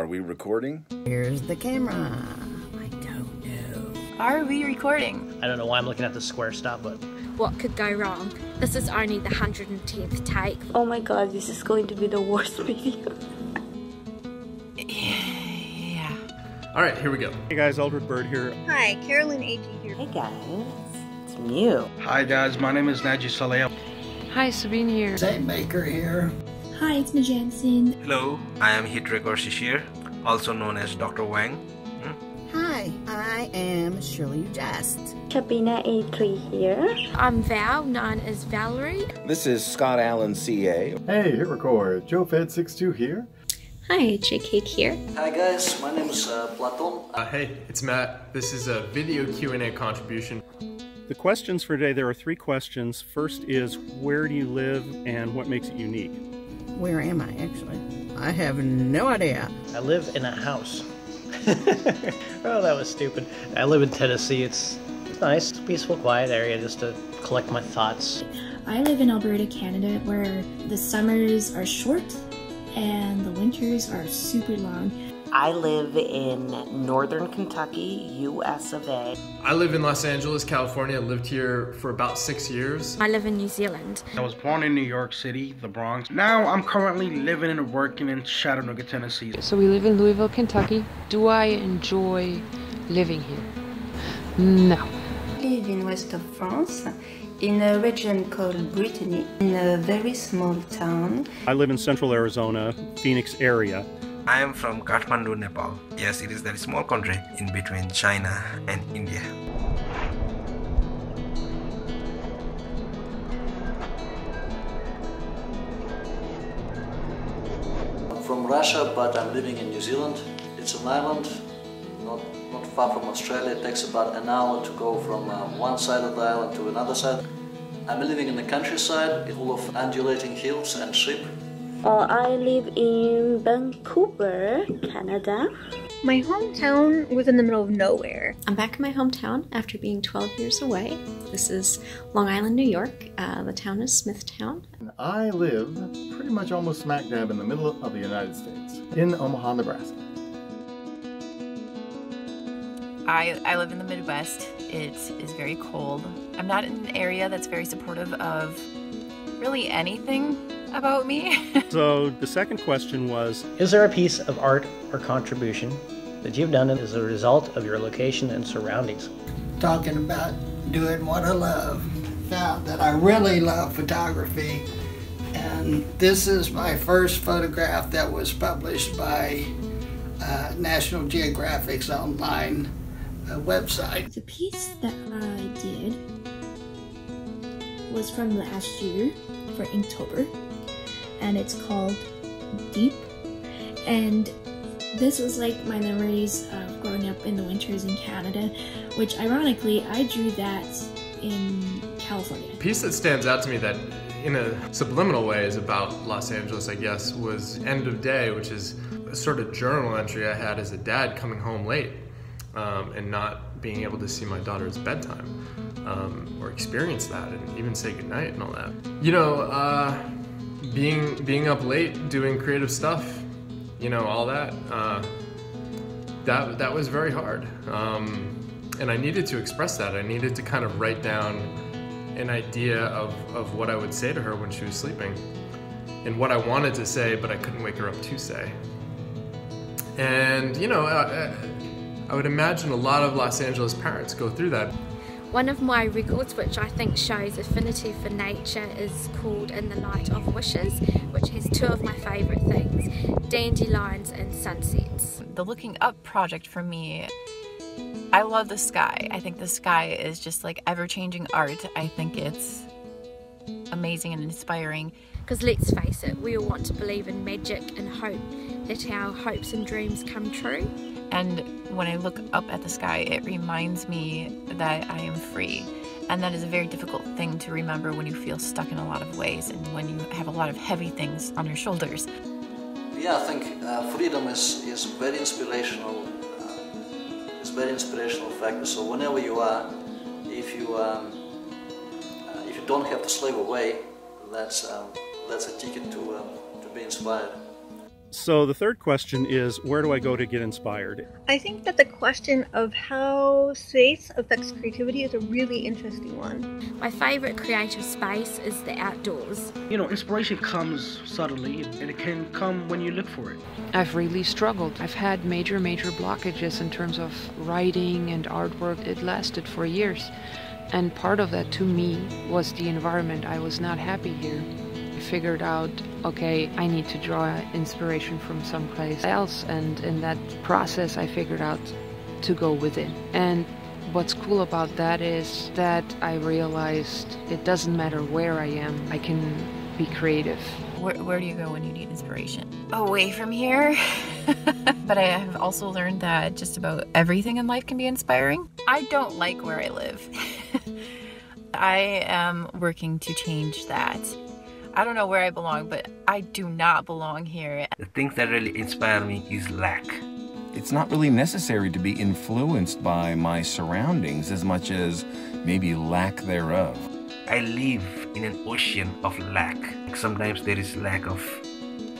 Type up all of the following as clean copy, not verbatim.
Are we recording? Here's the camera. I don't know. Are we recording? I don't know why I'm looking at the square stop button. What could go wrong? This is only the 110th take. Oh my god, this is going to be the worst video. Yeah. Alright, here we go. Hey guys, Eldred Bird here. Hi, Carolyn Akey here. Hey guys, it's Mew. Hi guys, my name is Najee Saleh. Hi, Sabine here. Zane Baker here. Hi, it's Ms. Jansen. Hello, I am Hidrik Orshishir, also known as Dr. Wang. Hi, I am Shirley Just. Shabina A3 here. I'm Val, known as Valerie. This is Scott Allen, CA. Hey, hit record. JoeFed62 here. Hi, JK here. Hi guys, my name is Platon. Hey, it's Matt. This is a video Q&A contribution. The questions for today, there are three questions. First is, where do you live and what makes it unique? Where am I, actually? I have no idea. I live in a house. Oh, that was stupid. I live in Tennessee. It's nice. It's a peaceful, quiet area just to collect my thoughts. I live in Alberta, Canada, where the summers are short and the winters are super long. I live in northern Kentucky, US of A. I live in Los Angeles, California. I lived here for about 6 years. I live in New Zealand. I was born in New York City, the Bronx. Now I'm currently living and working in Chattanooga, Tennessee. So we live in Louisville, Kentucky. Do I enjoy living here? No. I live in west of France, in a region called Brittany, in a very small town. I live in central Arizona, Phoenix area. I am from Kathmandu, Nepal. Yes, it is that small country in between China and India. I'm from Russia, but I'm living in New Zealand. It's an island, not far from Australia. It takes about an hour to go from one side of the island to another side. I'm living in the countryside, full of undulating hills and sheep. I live in Vancouver, Canada. My hometown was in the middle of nowhere. I'm back in my hometown after being 12 years away. This is Long Island, New York. The town is Smithtown. And I live pretty much almost smack dab in the middle of the United States, in Omaha, Nebraska. I live in the Midwest. It is very cold. I'm not in an area that's very supportive of really anything about me. So the second question was, is there a piece of art or contribution that you've done as a result of your location and surroundings? Talking about doing what I love. Found that I really love photography, and this is my first photograph that was published by National Geographic's online website. The piece that I did was from last year for Inktober, and it's called Deep. And this was like my memories of growing up in the winters in Canada, which ironically I drew that in California. The piece that stands out to me that in a subliminal way is about Los Angeles, I guess, was End of Day, which is a sort of journal entry I had as a dad coming home late and not being able to see my daughter's bedtime. Or experience that and even say goodnight and all that. You know, being up late, doing creative stuff, you know, all that, that was very hard. And I needed to express that. I needed to kind of write down an idea of what I would say to her when she was sleeping and what I wanted to say, but I couldn't wake her up to say. And, you know, I would imagine a lot of Los Angeles parents go through that. One of my records, which I think shows affinity for nature, is called In the Light of Wishes, which has two of my favourite things, dandelions and sunsets. The Looking Up project for me, I love the sky. I think the sky is just like ever-changing art. I think it's amazing and inspiring. Because let's face it, we all want to believe in magic and hope that our hopes and dreams come true. And when I look up at the sky, it reminds me that I am free. And that is a very difficult thing to remember when you feel stuck in a lot of ways and when you have a lot of heavy things on your shoulders. Yeah, I think freedom is very inspirational. It's a very inspirational factor. So whenever you are, if you don't have to slave away, that's a ticket to be inspired. So the third question is, where do I go to get inspired? I think that the question of how space affects creativity is a really interesting one. My favorite creative space is the outdoors. You know, inspiration comes suddenly, and it can come when you look for it. I've really struggled. I've had major blockages in terms of writing and artwork. It lasted for years. And part of that, to me, was the environment. I was not happy here. Figured out, okay, I need to draw inspiration from someplace else, and in that process I figured out to go within. And what's cool about that is that I realized it doesn't matter where I am, I can be creative. Where do you go when you need inspiration? Away from here. But I have also learned that just about everything in life can be inspiring. I don't like where I live. I am working to change that. I don't know where I belong, but I do not belong here. The things that really inspire me is lack. It's not really necessary to be influenced by my surroundings as much as maybe lack thereof. I live in an ocean of lack. Sometimes there is lack of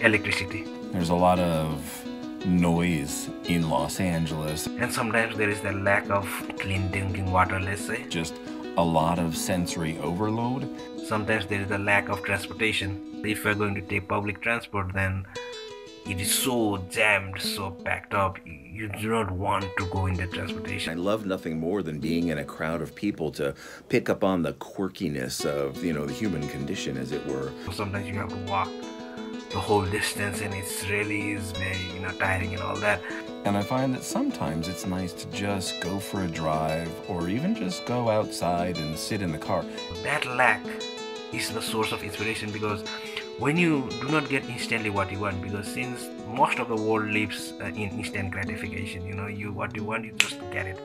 electricity. There's a lot of noise in Los Angeles. And sometimes there is the lack of clean drinking water, let's say. Just a lot of sensory overload. Sometimes there is a lack of transportation. If we're going to take public transport, then it is so jammed, so packed up, you do not want to go into transportation. I love nothing more than being in a crowd of people to pick up on the quirkiness of, you know, the human condition, as it were. Sometimes you have to walk the whole distance, and it's really is very, you know, tiring and all that. And I find that sometimes it's nice to just go for a drive, or even just go outside and sit in the car. That lack is the source of inspiration, because when you do not get instantly what you want, because since most of the world lives in instant gratification, you know, what you want, you just get it.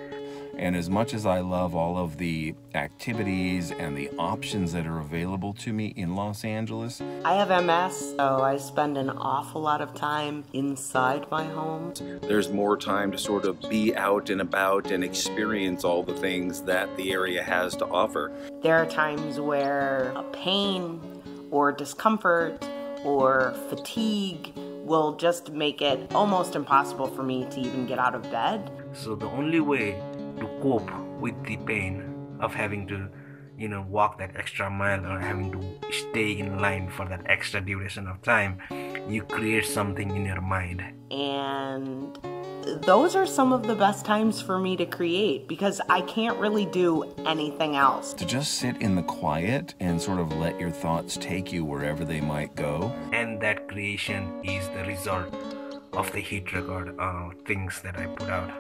And as much as I love all of the activities and the options that are available to me in Los Angeles. I have MS, so I spend an awful lot of time inside my home. There's more time to sort of be out and about and experience all the things that the area has to offer. There are times where a pain or discomfort or fatigue will just make it almost impossible for me to even get out of bed. So the only way to cope with the pain of having to, you know, walk that extra mile or having to stay in line for that extra duration of time, you create something in your mind. And those are some of the best times for me to create, because I can't really do anything else. To just sit in the quiet and sort of let your thoughts take you wherever they might go. And that creation is the result of the hit record things that I put out.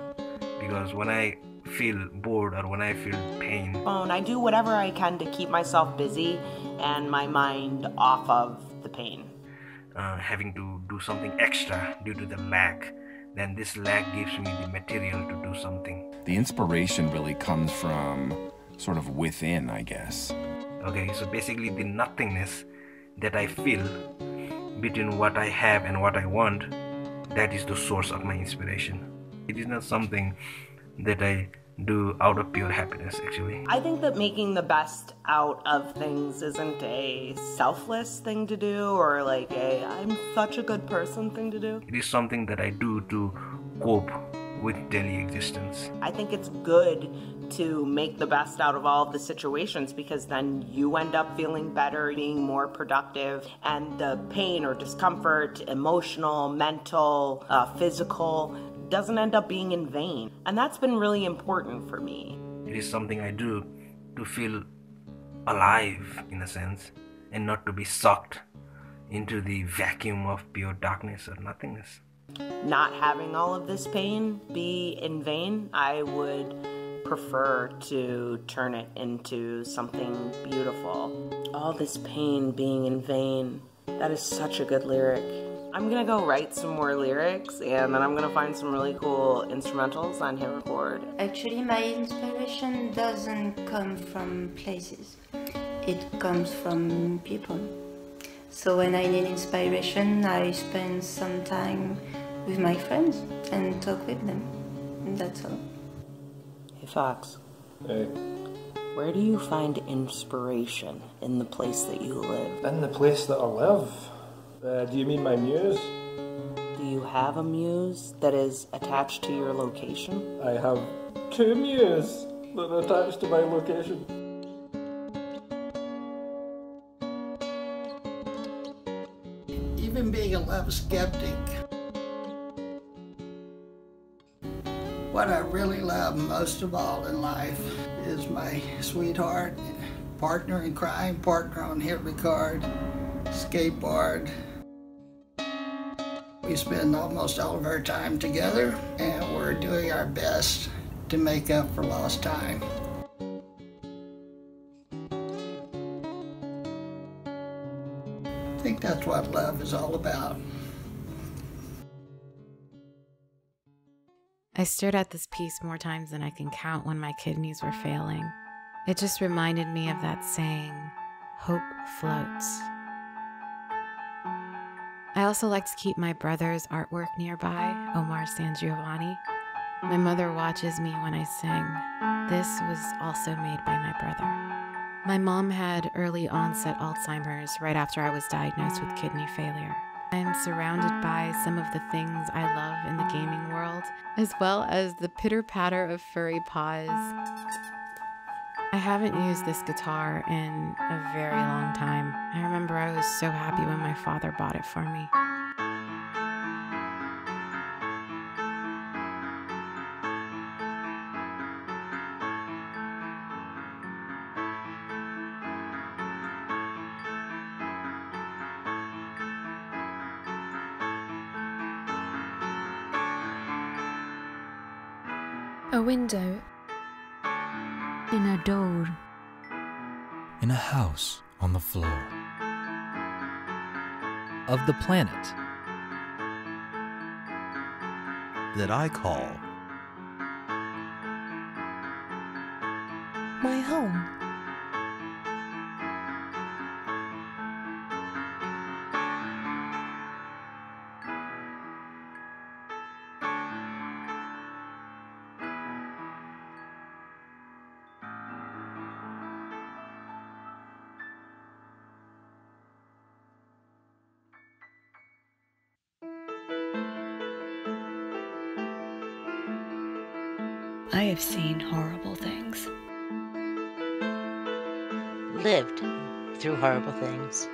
Because when I feel bored or when I feel pain, I do whatever I can to keep myself busy and my mind off of the pain. Having to do something extra due to the lack, then this lack gives me the material to do something. The inspiration really comes from sort of within, I guess. Okay, so basically the nothingness that I feel between what I have and what I want, that is the source of my inspiration. It is not something that I do out of pure happiness, actually. I think that making the best out of things isn't a selfless thing to do, or like a I'm such a good person thing to do. It is something that I do to cope with daily existence. I think it's good to make the best out of all of the situations, because then you end up feeling better, being more productive, and the pain or discomfort, emotional, mental, physical, doesn't end up being in vain. And that's been really important for me. It is something I do to feel alive, in a sense, and not to be sucked into the vacuum of pure darkness or nothingness. Not having all of this pain be in vain, I would prefer to turn it into something beautiful. All this pain being in vain, that is such a good lyric. I'm gonna go write some more lyrics, and then I'm gonna find some really cool instrumentals and hit record. Actually, my inspiration doesn't come from places. It comes from people. So when I need inspiration, I spend some time with my friends and talk with them. And that's all. Hey, Fox. Hey. Where do you find inspiration in the place that you live? In the place that I live? Do you mean my muse? have a muse that is attached to your location? I have two muses that are attached to my location. Even being a lab skeptic, what I really love most of all in life is my sweetheart, partner in crime, partner on hit record, skateboard. We spend almost all of our time together, and we're doing our best to make up for lost time. I think that's what love is all about. I stared at this piece more times than I can count when my kidneys were failing. It just reminded me of that saying, hope floats. I also like to keep my brother's artwork nearby, Omar Sangiovanni. My mother watches me when I sing. This was also made by my brother. My mom had early onset Alzheimer's right after I was diagnosed with kidney failure. I am surrounded by some of the things I love in the gaming world, as well as the pitter-patter of furry paws. I haven't used this guitar in a very long time. I remember I was so happy when my father bought it for me. A window, in a door, in a house on the floor, of the planet that I call my home. I have seen horrible things. Lived through horrible things.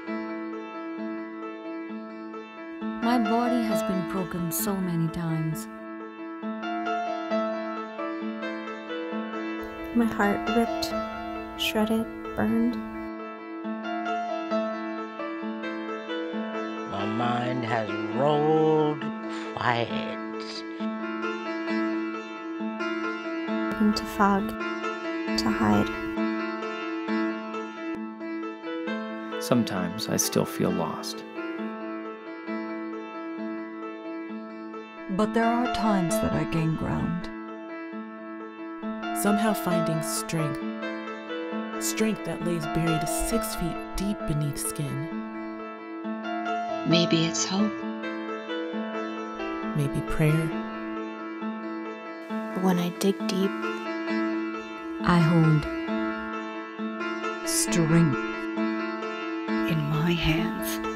My body has been broken so many times. My heart ripped, shredded, burned. My mind has rolled quiet into fog, to hide. Sometimes I still feel lost. But there are times that I gain ground. Somehow finding strength. Strength that lays buried 6 feet deep beneath skin. Maybe it's hope. Maybe prayer. When I dig deep, I hold strength in my hands.